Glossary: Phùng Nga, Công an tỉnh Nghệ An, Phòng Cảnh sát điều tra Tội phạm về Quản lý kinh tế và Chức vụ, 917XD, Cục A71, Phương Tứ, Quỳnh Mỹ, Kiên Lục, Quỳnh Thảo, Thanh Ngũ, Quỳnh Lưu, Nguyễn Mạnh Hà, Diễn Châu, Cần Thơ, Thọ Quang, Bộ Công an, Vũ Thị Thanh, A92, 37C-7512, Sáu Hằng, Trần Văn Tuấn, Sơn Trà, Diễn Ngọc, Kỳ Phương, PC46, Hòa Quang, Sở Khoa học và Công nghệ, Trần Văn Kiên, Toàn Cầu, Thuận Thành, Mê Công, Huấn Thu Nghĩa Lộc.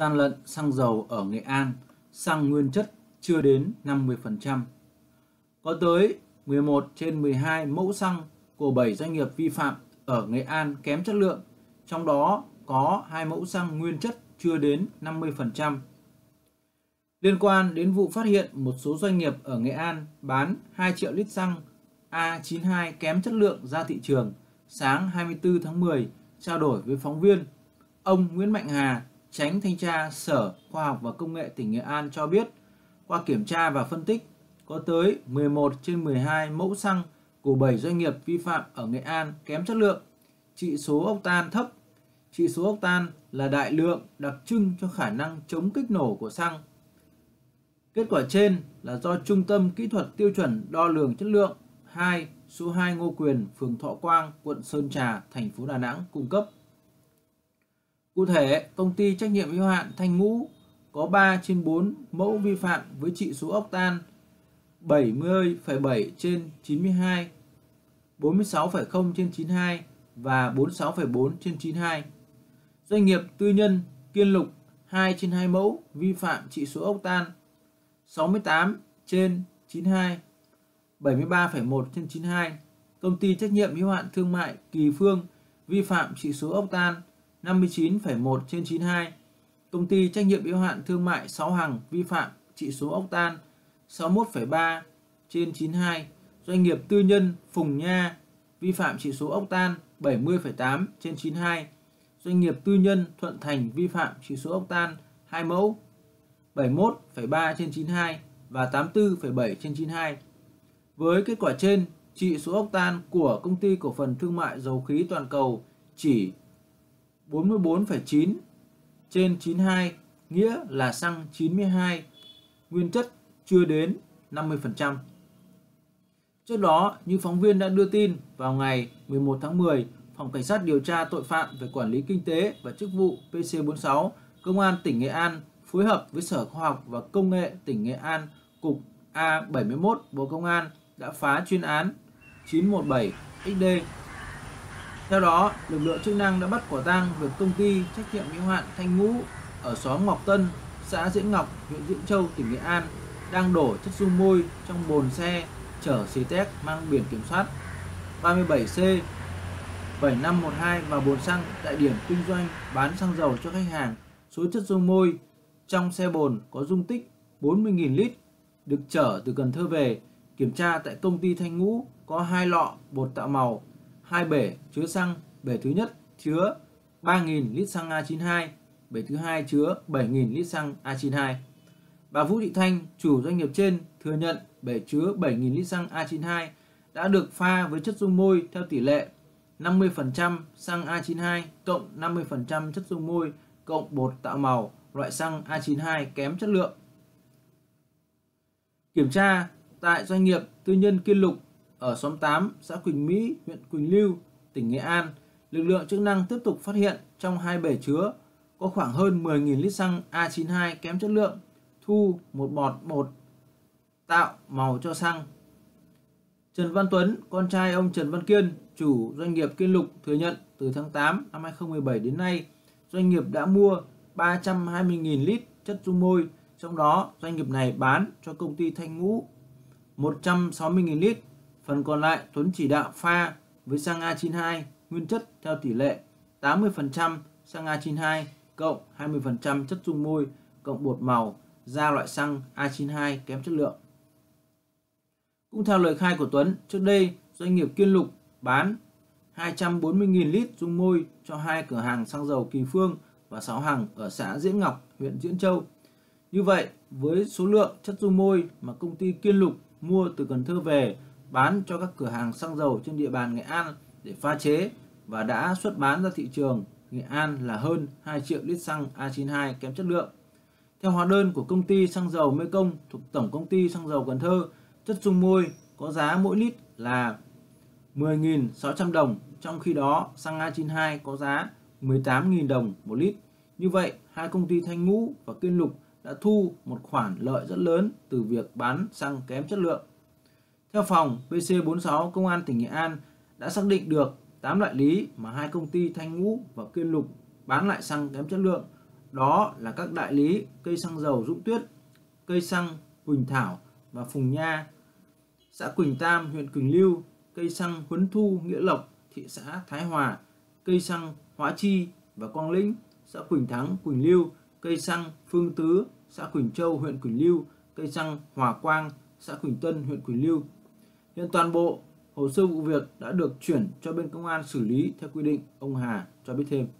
gian lận xăng dầu ở Nghệ An, xăng nguyên chất chưa đến 50%. Có tới 11 trên 12 mẫu xăng của 7 doanh nghiệp vi phạm ở Nghệ An kém chất lượng, trong đó có 2 mẫu xăng nguyên chất chưa đến 50%. Liên quan đến vụ phát hiện một số doanh nghiệp ở Nghệ An bán 2 triệu lít xăng A92 kém chất lượng ra thị trường, sáng 24 tháng 10 trao đổi với phóng viên, ông Nguyễn Mạnh Hà, Chánh Thanh tra Sở Khoa học và Công nghệ tỉnh Nghệ An cho biết, qua kiểm tra và phân tích, có tới 11 trên 12 mẫu xăng của 7 doanh nghiệp vi phạm ở Nghệ An kém chất lượng, chỉ số octan thấp. Chỉ số octan là đại lượng đặc trưng cho khả năng chống kích nổ của xăng. Kết quả trên là do Trung tâm Kỹ thuật Tiêu chuẩn Đo lường Chất lượng 2, số 2 Ngô Quyền, phường Thọ Quang, quận Sơn Trà, thành phố Đà Nẵng cung cấp. Cụ thể, công ty trách nhiệm hữu hạn Thanh Ngũ có 3 trên 4 mẫu vi phạm với chỉ số octan 70,7 trên 92, 46,0 trên 92 và 46,4 trên 92. Doanh nghiệp tư nhân Kiên Lục 2 trên 2 mẫu vi phạm chỉ số octan 68 trên 92, 73,1 trên 92. Công ty trách nhiệm hữu hạn thương mại Kỳ Phương vi phạm chỉ số octan 59,1 trên 92. Công ty trách nhiệm hữu hạn thương mại Sáu Hằng vi phạm chỉ số octan 61,3 trên 92. Doanh nghiệp tư nhân Phùng Nga vi phạm chỉ số octan 70,8 trên 92. Doanh nghiệp tư nhân Thuận Thành vi phạm chỉ số octan 2 mẫu 71,3 trên 92 và 84,7 trên 92. Với kết quả trên, chỉ số octan của Công ty Cổ phần Thương mại Dầu khí Toàn Cầu chỉ 44,9 trên 92, nghĩa là xăng 92 nguyên chất chưa đến 50%. Trước đó, như phóng viên đã đưa tin, vào ngày 11 tháng 10, Phòng Cảnh sát điều tra tội phạm về quản lý kinh tế và chức vụ PC46, Công an tỉnh Nghệ An phối hợp với Sở Khoa học và Công nghệ tỉnh Nghệ An, Cục A71, Bộ Công an đã phá chuyên án 917XD. Theo đó, lực lượng chức năng đã bắt quả tang việc công ty trách nhiệm hữu hạn Thanh Ngũ ở xóm Ngọc Tân, xã Diễn Ngọc, huyện Diễn Châu, tỉnh Nghệ An đang đổ chất dung môi trong bồn xe chở xì tét mang biển kiểm soát 37C 7512 vào bồn xăng tại điểm kinh doanh bán xăng dầu cho khách hàng. Số chất dung môi trong xe bồn có dung tích 40.000 lít, được chở từ Cần Thơ về. Kiểm tra tại công ty Thanh Ngũ có 2 lọ bột tạo màu, 2 bể chứa xăng, bể thứ nhất chứa 3.000 lít xăng A92, bể thứ hai chứa 7.000 lít xăng A92. Bà Vũ Thị Thanh, chủ doanh nghiệp trên, thừa nhận bể chứa 7.000 lít xăng A92 đã được pha với chất dung môi theo tỷ lệ 50% xăng A92 cộng 50% chất dung môi cộng bột tạo màu loại xăng A92 kém chất lượng. Kiểm tra tại doanh nghiệp tư nhân Kiên Lục ở xóm 8, xã Quỳnh Mỹ, huyện Quỳnh Lưu, tỉnh Nghệ An, lực lượng chức năng tiếp tục phát hiện trong 2 bể chứa có khoảng hơn 10.000 lít xăng A92 kém chất lượng, thu một bọt bột tạo màu cho xăng. Trần Văn Tuấn, con trai ông Trần Văn Kiên, chủ doanh nghiệp Kiên Lục, thừa nhận từ tháng 8 năm 2017 đến nay, doanh nghiệp đã mua 320.000 lít chất dung môi, trong đó doanh nghiệp này bán cho công ty Thanh Ngũ 160.000 lít. Phần còn lại Tuấn chỉ đạo pha với xăng A92 nguyên chất theo tỷ lệ 80% xăng A92 cộng 20% chất dung môi cộng bột màu ra loại xăng A92 kém chất lượng. Cũng theo lời khai của Tuấn, trước đây doanh nghiệp Kiên Lục bán 240.000 lít dung môi cho 2 cửa hàng xăng dầu Kỳ Phương và Sáu Hằng ở xã Diễn Ngọc, huyện Diễn Châu. Như vậy, với số lượng chất dung môi mà công ty Kiên Lục mua từ Cần Thơ về bán cho các cửa hàng xăng dầu trên địa bàn Nghệ An để pha chế và đã xuất bán ra thị trường Nghệ An là hơn 2 triệu lít xăng A92 kém chất lượng. Theo hóa đơn của công ty xăng dầu Mê Công thuộc Tổng Công ty Xăng dầu Cần Thơ, chất dung môi có giá mỗi lít là 10.600 đồng, trong khi đó xăng A92 có giá 18.000 đồng một lít. Như vậy, hai công ty Thanh Ngũ và Kiên Lục đã thu một khoản lợi rất lớn từ việc bán xăng kém chất lượng. Theo phòng PC46 Công an tỉnh Nghệ An đã xác định được 8 loại lý mà hai công ty Thanh Ngũ và Kiên Lục bán lại xăng kém chất lượng, Đó là các đại lý cây xăng dầu Dũng Tuyết, cây xăng Quỳnh Thảo và Phùng Nga, xã Quỳnh Tam, huyện Quỳnh Lưu, cây xăng Huấn Thu, Nghĩa Lộc, thị xã Thái Hòa, cây xăng Hóa Chi và Quang Lĩnh, xã Quỳnh Thắng, Quỳnh Lưu, cây xăng Phương Tứ, xã Quỳnh Châu, huyện Quỳnh Lưu, cây xăng Hòa Quang, xã Quỳnh Tân, huyện Quỳnh Lưu. Hiện toàn bộ hồ sơ vụ việc đã được chuyển cho bên công an xử lý theo quy định, ông Hà cho biết thêm.